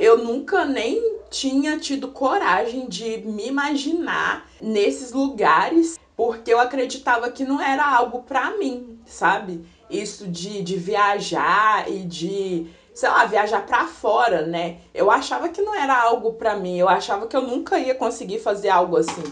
eu nunca nem tinha tido coragem de me imaginar nesses lugares, porque eu acreditava que não era algo pra mim, sabe? Isso de viajar e de, sei lá, viajar pra fora, né? Eu achava que não era algo pra mim, eu achava que eu nunca ia conseguir fazer algo assim.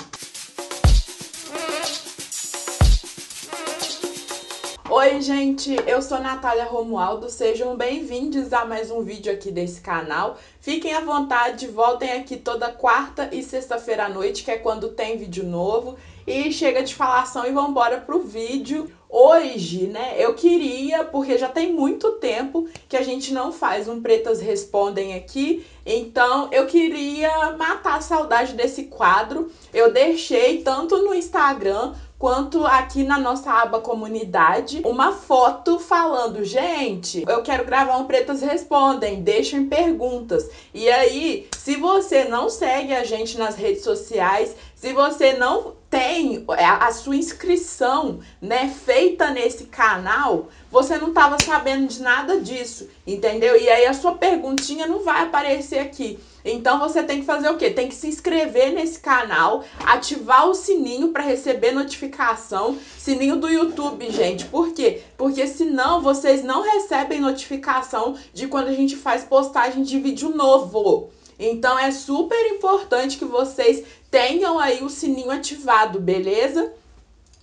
Oi gente, eu sou Natália Romualdo, sejam bem-vindos a mais um vídeo aqui desse canal. Fiquem à vontade, voltem aqui toda quarta e sexta-feira à noite, que é quando tem vídeo novo. E chega de falação e vambora pro vídeo. Hoje, né, eu queria, porque já tem muito tempo que a gente não faz um Pretas Respondem aqui, então eu queria matar a saudade desse quadro. Eu deixei tanto no Instagram quanto aqui na nossa aba comunidade uma foto falando: gente, eu quero gravar um Pretas Respondem, deixem perguntas. E aí, se você não segue a gente nas redes sociais, se você não tem a sua inscrição, né, feita nesse canal, você não estava sabendo de nada disso, entendeu? E aí a sua perguntinha não vai aparecer aqui. Então você tem que fazer o quê? Tem que se inscrever nesse canal, ativar o sininho para receber notificação, sininho do YouTube, gente. Por quê? Porque senão vocês não recebem notificação de quando a gente faz postagem de vídeo novo. Então é super importante que vocês tenham aí o sininho ativado, beleza?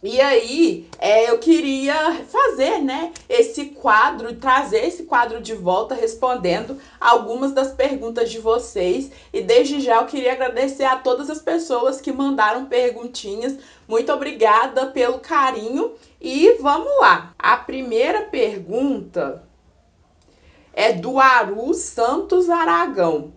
E aí, eu queria fazer, né, esse quadro, trazer esse quadro de volta respondendo algumas das perguntas de vocês. E desde já eu queria agradecer a todas as pessoas que mandaram perguntinhas. Muito obrigada pelo carinho. E vamos lá. A primeira pergunta é do Aru Santos Aragão.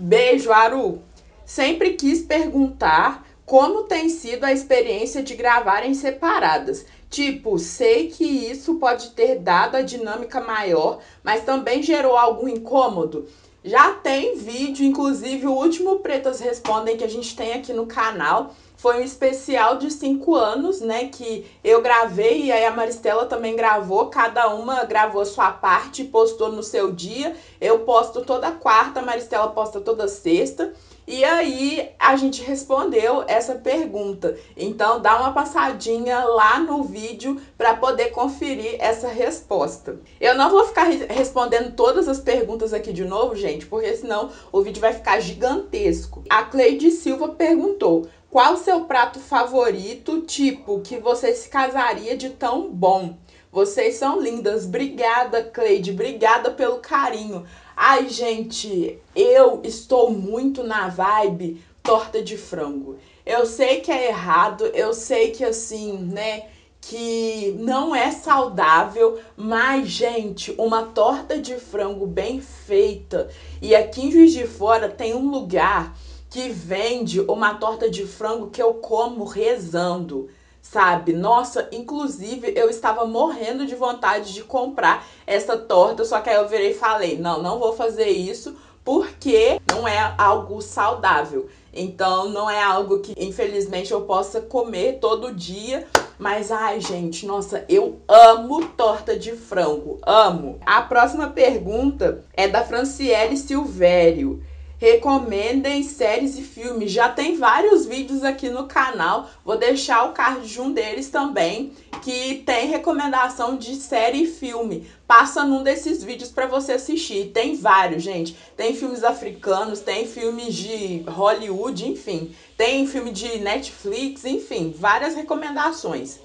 Beijo, Aru! Sempre quis perguntar como tem sido a experiência de gravarem separadas. Tipo, sei que isso pode ter dado a dinâmica maior, mas também gerou algum incômodo. Já tem vídeo, inclusive o último Pretas Respondem que a gente tem aqui no canal foi um especial de 5 anos, né, que eu gravei e aí a Maristela também gravou, cada uma gravou a sua parte e postou no seu dia. Eu posto toda quarta, a Maristela posta toda sexta. E aí a gente respondeu essa pergunta, então dá uma passadinha lá no vídeo para poder conferir essa resposta. Eu não vou ficar respondendo todas as perguntas aqui de novo, gente, porque senão o vídeo vai ficar gigantesco. A Cleide Silva perguntou: qual o seu prato favorito, tipo, que você se casaria de tão bom? Vocês são lindas. Obrigada, Cleide. Obrigada pelo carinho. Ai, gente, eu estou muito na vibe torta de frango. Eu sei que é errado, eu sei que assim, né, que não é saudável, mas, gente, uma torta de frango bem feita. E aqui em Juiz de Fora tem um lugar que vende uma torta de frango que eu como rezando, sabe? Nossa, inclusive eu estava morrendo de vontade de comprar essa torta, só que aí eu virei e falei: não, não vou fazer isso porque não é algo saudável. Então não é algo que infelizmente eu possa comer todo dia, mas ai gente, nossa, eu amo torta de frango, amo. A próxima pergunta é da Franciele Silvério. Recomendem séries e filmes. Já tem vários vídeos aqui no canal, vou deixar o card de um deles também, que tem recomendação de série e filme. Passa num desses vídeos para você assistir. Tem vários, gente. Tem filmes africanos, tem filmes de Hollywood, enfim. Tem filme de Netflix, enfim. Várias recomendações.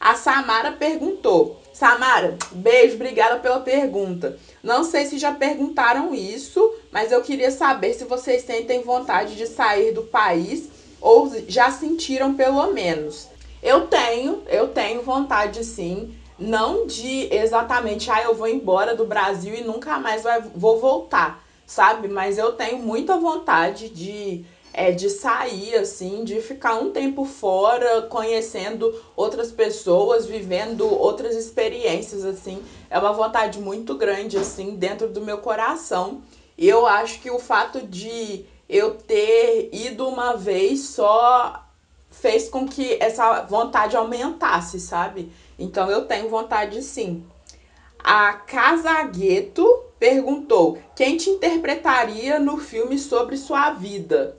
A Samara perguntou. Samara, beijo, obrigada pela pergunta. Não sei se já perguntaram isso, mas eu queria saber se vocês sentem vontade de sair do país ou já sentiram pelo menos. Eu tenho vontade sim, não de exatamente, ah, eu vou embora do Brasil e nunca mais vou voltar, sabe? Mas eu tenho muita vontade de sair, assim, de ficar um tempo fora, conhecendo outras pessoas, vivendo outras experiências, assim. É uma vontade muito grande, assim, dentro do meu coração. E eu acho que o fato de eu ter ido uma vez só fez com que essa vontade aumentasse, sabe? Então eu tenho vontade, sim. A Casa Gueto perguntou: quem te interpretaria no filme sobre sua vida?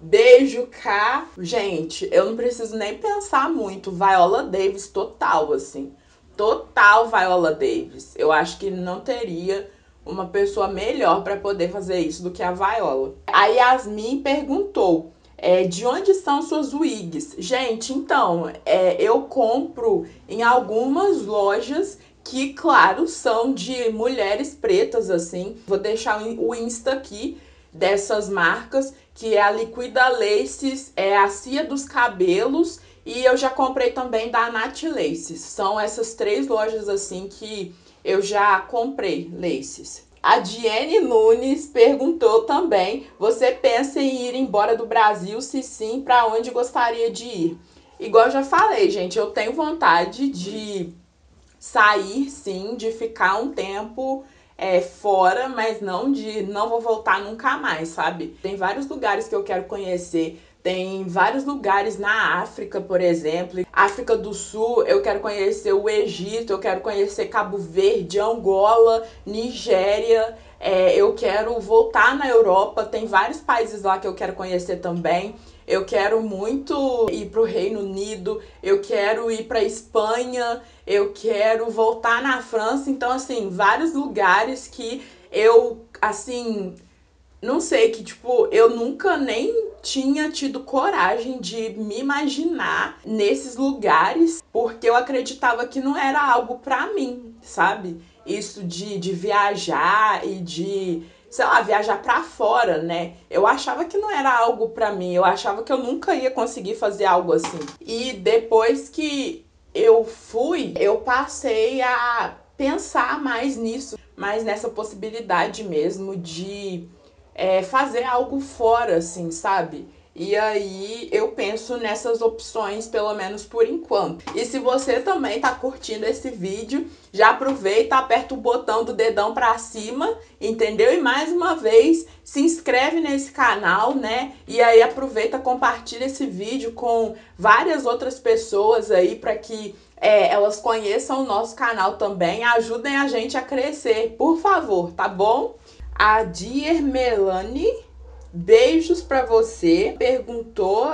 Beijo, K. Gente, eu não preciso nem pensar muito. Viola Davis total, assim. Total Viola Davis. Eu acho que não teria uma pessoa melhor para poder fazer isso do que a Viola. A Yasmin perguntou, de onde são suas wigs? Gente, então, eu compro em algumas lojas que, claro, são de mulheres pretas, assim. Vou deixar o Insta aqui dessas marcas, que é a Liquida Laces, a Cia dos Cabelos, e eu já comprei também da Nath Laces. São essas três lojas, assim, que eu já comprei laces. A Diene Nunes perguntou também, você pensa em ir embora do Brasil? Se sim, para onde gostaria de ir? Igual eu já falei, gente, eu tenho vontade de sair, sim, de ficar um tempo fora, mas não de não vou voltar nunca mais, sabe? Tem vários lugares que eu quero conhecer, tem vários lugares na África, por exemplo. África do Sul, eu quero conhecer o Egito, eu quero conhecer Cabo Verde, Angola, Nigéria. Eu quero voltar na Europa, tem vários países lá que eu quero conhecer também. Eu quero muito ir pro Reino Unido, eu quero ir pra Espanha, eu quero voltar na França. Então, assim, vários lugares que eu, assim, não sei, que tipo, eu nunca nem tinha tido coragem de me imaginar nesses lugares, porque eu acreditava que não era algo pra mim, sabe? Isso de viajar e de, sei lá, viajar pra fora, né? Eu achava que não era algo pra mim, eu achava que eu nunca ia conseguir fazer algo assim. E depois que eu fui, eu passei a pensar mais nisso, mais nessa possibilidade mesmo de fazer algo fora, assim, sabe? E aí eu penso nessas opções, pelo menos por enquanto. E se você também tá curtindo esse vídeo, já aproveita, aperta o botão do dedão pra cima, entendeu? E mais uma vez, se inscreve nesse canal, né? E aí aproveita, compartilha esse vídeo com várias outras pessoas aí, pra que elas conheçam o nosso canal também, ajudem a gente a crescer, por favor, tá bom? A Diermelane, beijos pra você, perguntou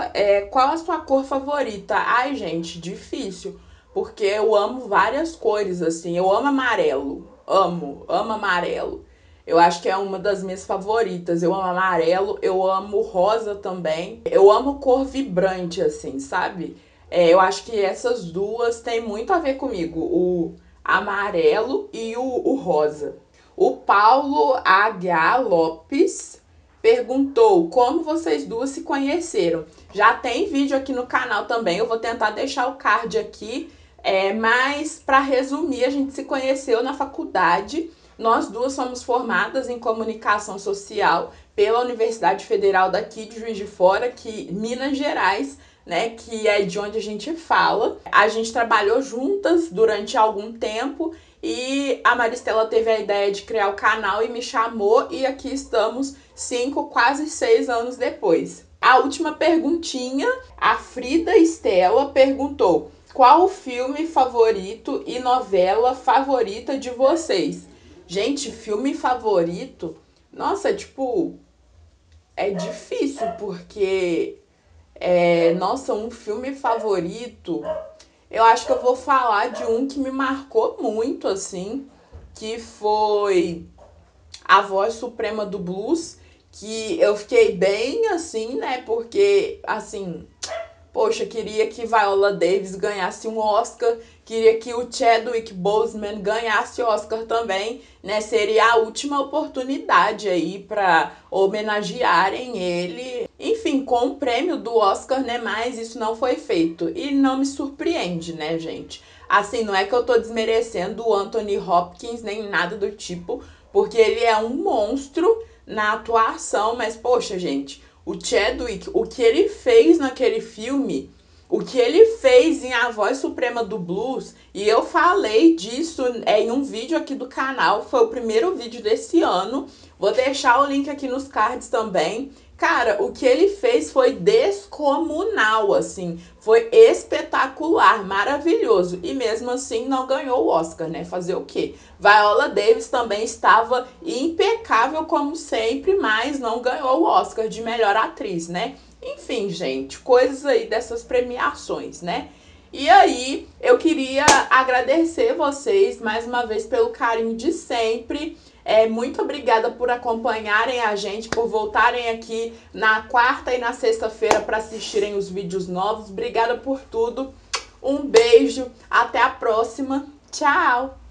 qual a sua cor favorita. Ai, gente, difícil, porque eu amo várias cores, assim. Eu amo amarelo, amo amarelo. Eu acho que é uma das minhas favoritas. Eu amo amarelo, eu amo rosa também. Eu amo cor vibrante, assim, sabe? Eu acho que essas duas têm muito a ver comigo, o amarelo e o rosa. O Paulo H. Lopes perguntou como vocês duas se conheceram. Já tem vídeo aqui no canal também, eu vou tentar deixar o card aqui, mas para resumir, a gente se conheceu na faculdade. Nós duas somos formadas em comunicação social pela Universidade Federal daqui de Juiz de Fora, que Minas Gerais, né, que é de onde a gente fala. A gente trabalhou juntas durante algum tempo e a Maristela teve a ideia de criar o canal e me chamou, e aqui estamos 5, quase 6 anos depois. A última perguntinha, a Frida Estela perguntou qual o filme favorito e novela favorita de vocês. Gente, filme favorito? Nossa, tipo, é difícil porque nossa, um filme favorito, eu acho que eu vou falar de um que me marcou muito, assim, que foi A Voz Suprema do Blues, que eu fiquei bem assim, né, porque, assim, poxa, queria que Viola Davis ganhasse um Oscar, queria que o Chadwick Boseman ganhasse Oscar também, né, seria a última oportunidade aí pra homenagearem ele, enfim, com o prêmio do Oscar, né, mas isso não foi feito, e não me surpreende, né, gente, assim, não é que eu tô desmerecendo o Anthony Hopkins, nem nada do tipo, porque ele é um monstro na atuação, mas, poxa, gente, o Chadwick, o que ele fez naquele filme, O que ele fez em A Voz Suprema do Blues, e eu falei disso em um vídeo aqui do canal, foi o primeiro vídeo desse ano, vou deixar o link aqui nos cards também. Cara, o que ele fez foi descomunal, assim, foi espetacular, maravilhoso, e mesmo assim não ganhou o Oscar, né? Fazer o quê? Viola Davis também estava impecável como sempre, mas não ganhou o Oscar de melhor atriz, né? Enfim, gente, coisas aí dessas premiações, né? E aí, eu queria agradecer vocês mais uma vez pelo carinho de sempre. Muito obrigada por acompanharem a gente, por voltarem aqui na quarta e na sexta-feira para assistirem os vídeos novos. Obrigada por tudo. Um beijo, até a próxima. Tchau!